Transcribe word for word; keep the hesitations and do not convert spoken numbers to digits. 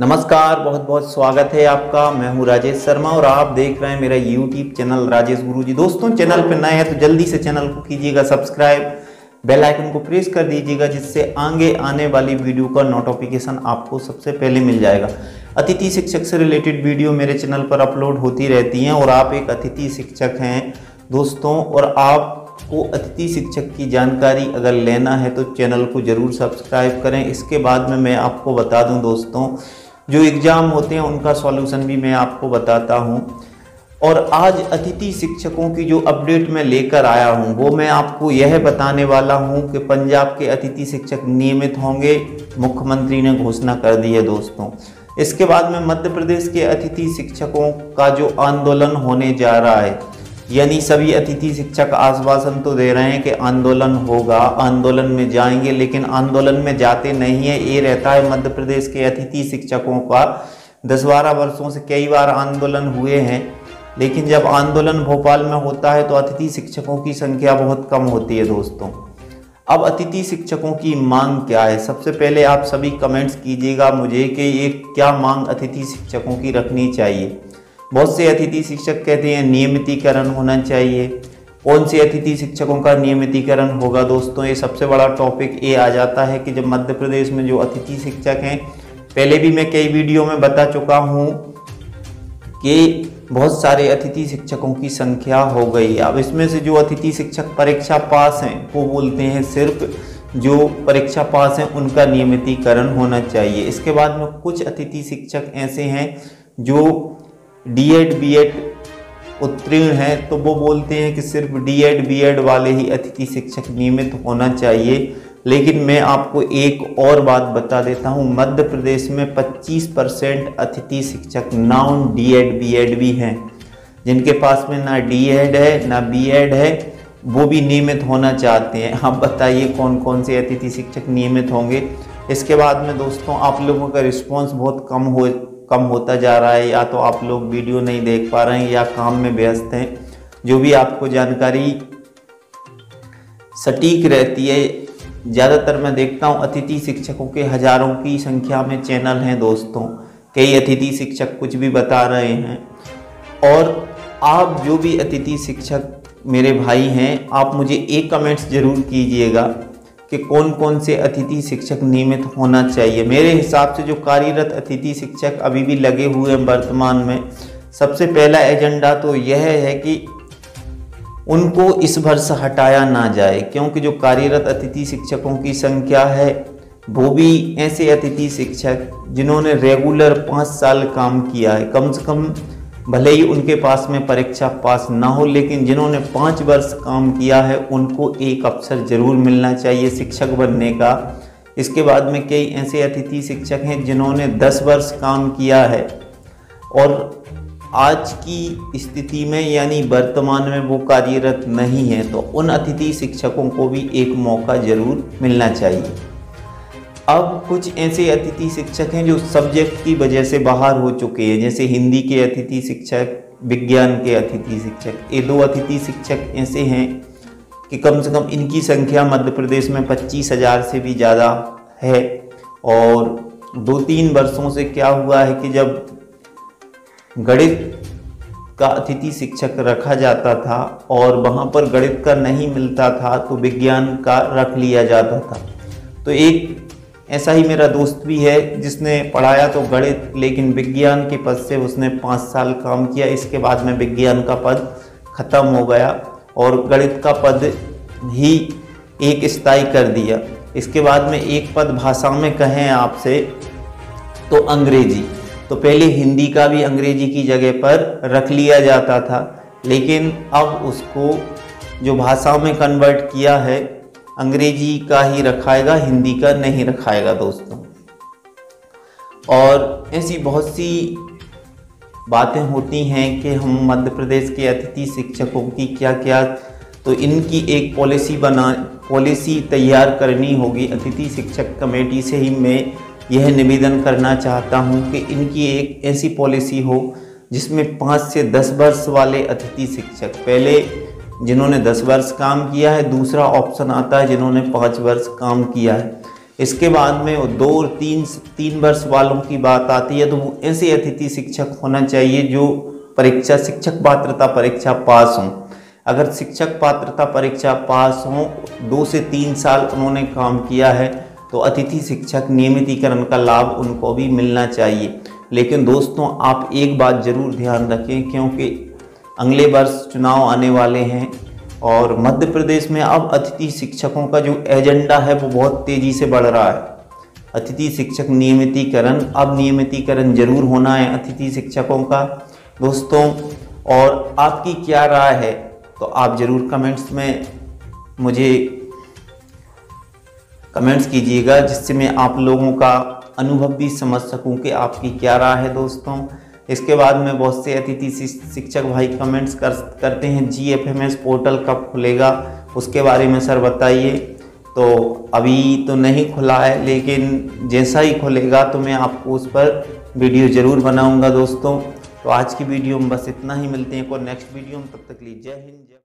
नमस्कार, बहुत बहुत स्वागत है आपका। मैं हूं राजेश शर्मा और आप देख रहे हैं मेरा यूट्यूब चैनल राजेश गुरु जी। दोस्तों, चैनल पर नए हैं तो जल्दी से चैनल को कीजिएगा सब्सक्राइब, बेल आइकन को प्रेस कर दीजिएगा जिससे आगे आने वाली वीडियो का नोटिफिकेशन आपको सबसे पहले मिल जाएगा। अतिथि शिक्षक से रिलेटेड वीडियो मेरे चैनल पर अपलोड होती रहती हैं और आप एक अतिथि शिक्षक हैं दोस्तों, और आप को अतिथि शिक्षक की जानकारी अगर लेना है तो चैनल को ज़रूर सब्सक्राइब करें। इसके बाद में मैं आपको बता दूं दोस्तों, जो एग्ज़ाम होते हैं उनका सॉल्यूशन भी मैं आपको बताता हूं। और आज अतिथि शिक्षकों की जो अपडेट मैं लेकर आया हूं वो मैं आपको यह बताने वाला हूं कि पंजाब के अतिथि शिक्षक नियमित होंगे, मुख्यमंत्री ने घोषणा कर दी है दोस्तों। इसके बाद में मध्य प्रदेश के अतिथि शिक्षकों का जो आंदोलन होने जा रहा है, यानी सभी अतिथि शिक्षक आश्वासन तो दे रहे हैं कि आंदोलन होगा, आंदोलन में जाएंगे, लेकिन आंदोलन में जाते नहीं है। ये रहता है मध्य प्रदेश के अतिथि शिक्षकों का, दस बारह वर्षों से कई बार आंदोलन हुए हैं, लेकिन जब आंदोलन भोपाल में होता है तो अतिथि शिक्षकों की संख्या बहुत कम होती है दोस्तों। अब अतिथि शिक्षकों की मांग क्या है, सबसे पहले आप सभी कमेंट्स कीजिएगा मुझे कि ये क्या मांग अतिथि शिक्षकों की रखनी चाहिए। बहुत से अतिथि शिक्षक कहते हैं नियमितीकरण होना चाहिए। कौन से अतिथि शिक्षकों का नियमितीकरण होगा दोस्तों, ये सबसे बड़ा टॉपिक ये आ जाता है कि जब मध्य प्रदेश में जो अतिथि शिक्षक हैं, पहले भी मैं कई वीडियो में बता चुका हूँ कि बहुत सारे अतिथि शिक्षकों की संख्या हो गई। अब इसमें से जो अतिथि शिक्षक परीक्षा पास हैं वो बोलते हैं सिर्फ जो परीक्षा पास हैं उनका नियमितीकरण होना चाहिए। इसके बाद में कुछ अतिथि शिक्षक ऐसे हैं जो डी एड बी एड उत्तीर्ण हैं तो वो बोलते हैं कि सिर्फ डी एड बी एड वाले ही अतिथि शिक्षक नियमित होना चाहिए। लेकिन मैं आपको एक और बात बता देता हूँ, मध्य प्रदेश में पच्चीस परसेंट अतिथि शिक्षक non D Ed B Ed भी हैं, जिनके पास में ना डी एड है ना बी एड है, वो भी नियमित होना चाहते हैं। आप बताइए कौन कौन से अतिथि शिक्षक नियमित होंगे। इसके बाद में दोस्तों, आप लोगों का रिस्पॉन्स बहुत कम हो कम होता जा रहा है, या तो आप लोग वीडियो नहीं देख पा रहे हैं या काम में व्यस्त हैं। जो भी आपको जानकारी सटीक रहती है, ज़्यादातर मैं देखता हूँ अतिथि शिक्षकों के हज़ारों की संख्या में चैनल हैं दोस्तों, कई अतिथि शिक्षक कुछ भी बता रहे हैं। और आप जो भी अतिथि शिक्षक मेरे भाई हैं, आप मुझे एक कमेंट्स ज़रूर कीजिएगा कि कौन कौन से अतिथि शिक्षक नियमित होना चाहिए। मेरे हिसाब से जो कार्यरत अतिथि शिक्षक अभी भी लगे हुए हैं वर्तमान में, सबसे पहला एजेंडा तो यह है कि उनको इस वर्ष हटाया ना जाए, क्योंकि जो कार्यरत अतिथि शिक्षकों की संख्या है वो भी ऐसे अतिथि शिक्षक जिन्होंने रेगुलर पाँच साल काम किया है, कम से कम भले ही उनके पास में परीक्षा पास ना हो, लेकिन जिन्होंने पाँच वर्ष काम किया है उनको एक अवसर ज़रूर मिलना चाहिए शिक्षक बनने का। इसके बाद में कई ऐसे अतिथि शिक्षक हैं जिन्होंने दस वर्ष काम किया है और आज की स्थिति में यानी वर्तमान में वो कार्यरत नहीं है, तो उन अतिथि शिक्षकों को भी एक मौका ज़रूर मिलना चाहिए। अब कुछ ऐसे अतिथि शिक्षक हैं जो सब्जेक्ट की वजह से बाहर हो चुके हैं, जैसे हिंदी के अतिथि शिक्षक, विज्ञान के अतिथि शिक्षक। ये दो अतिथि शिक्षक ऐसे हैं कि कम से कम इनकी संख्या मध्य प्रदेश में पच्चीस हज़ार से भी ज़्यादा है। और दो तीन वर्षों से क्या हुआ है कि जब गणित का अतिथि शिक्षक रखा जाता था और वहाँ पर गणित का नहीं मिलता था तो विज्ञान का रख लिया जाता था। तो एक ऐसा ही मेरा दोस्त भी है जिसने पढ़ाया तो गणित, लेकिन विज्ञान के पद से उसने पाँच साल काम किया, इसके बाद में विज्ञान का पद ख़त्म हो गया और गणित का पद ही एक स्थायी कर दिया। इसके बाद में एक पद भाषा में कहें आपसे तो अंग्रेजी, तो पहले हिंदी का भी अंग्रेजी की जगह पर रख लिया जाता था, लेकिन अब उसको जो भाषा में कन्वर्ट किया है अंग्रेजी का ही रखाएगा, हिंदी का नहीं रखाएगा दोस्तों। और ऐसी बहुत सी बातें होती हैं कि हम मध्य प्रदेश के अतिथि शिक्षकों की क्या क्या, तो इनकी एक पॉलिसी बना पॉलिसी तैयार करनी होगी। अतिथि शिक्षक कमेटी से ही मैं यह निवेदन करना चाहता हूं कि इनकी एक ऐसी पॉलिसी हो जिसमें पाँच से दस वर्ष वाले अतिथि शिक्षक, पहले जिन्होंने दस वर्ष काम किया है, दूसरा ऑप्शन आता है जिन्होंने पाँच वर्ष काम किया है, इसके बाद में वो दो और तीन तीन वर्ष वालों की बात आती है, तो वो ऐसे अतिथि शिक्षक होना चाहिए जो परीक्षा शिक्षक पात्रता परीक्षा पास हों। अगर शिक्षक पात्रता परीक्षा पास हों, दो से तीन साल उन्होंने काम किया है, तो अतिथि शिक्षक नियमितीकरण का लाभ उनको भी मिलना चाहिए। लेकिन दोस्तों आप एक बात ज़रूर ध्यान रखें, क्योंकि अगले वर्ष चुनाव आने वाले हैं और मध्य प्रदेश में अब अतिथि शिक्षकों का जो एजेंडा है वो बहुत तेज़ी से बढ़ रहा है। अतिथि शिक्षक नियमितीकरण, अब नियमितीकरण ज़रूर होना है अतिथि शिक्षकों का दोस्तों। और आपकी क्या राय है तो आप ज़रूर कमेंट्स में मुझे कमेंट्स कीजिएगा, जिससे मैं आप लोगों का अनुभव भी समझ सकूं कि आपकी क्या राय है दोस्तों। इसके बाद में बहुत से अतिथि शिक्षक भाई कमेंट्स कर करते हैं G F M S portal कब खुलेगा, उसके बारे में सर बताइए। तो अभी तो नहीं खुला है, लेकिन जैसा ही खुलेगा तो मैं आपको उस पर वीडियो ज़रूर बनाऊंगा दोस्तों। तो आज की वीडियो में बस इतना ही, मिलते हैं को नेक्स्ट वीडियो में, तब तक लिए जय हिंद।